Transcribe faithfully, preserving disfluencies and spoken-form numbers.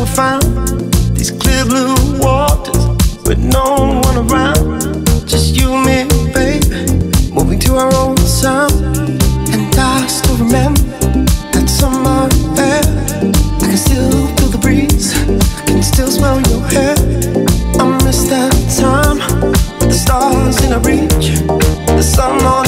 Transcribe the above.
we found these clear blue waters with no one around. Just you and me, baby, moving to our own sound. And I still remember that summer air. I can still feel the breeze, I can still smell your hair. I miss that time with the stars in our reach, the sun on